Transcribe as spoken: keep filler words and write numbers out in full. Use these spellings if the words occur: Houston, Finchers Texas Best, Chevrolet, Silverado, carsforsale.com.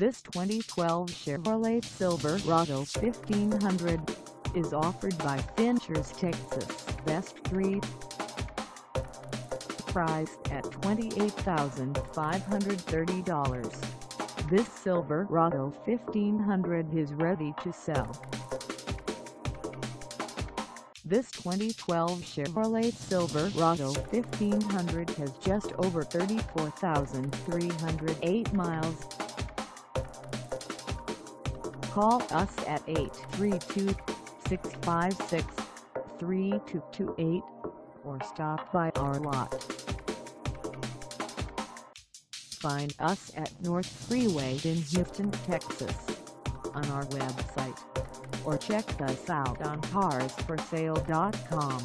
This twenty twelve Chevrolet Silverado fifteen hundred is offered by Finchers Texas Best three. Priced at twenty-eight thousand five hundred thirty dollars, this Silverado fifteen hundred is ready to sell. This twenty twelve Chevrolet Silverado fifteen hundred has just over thirty-four thousand three hundred eight miles. Call us at eight three two, six five six, three two two eight or stop by our lot. Find us at North Freeway in Houston, Texas on our website, or check us out on cars for sale dot com.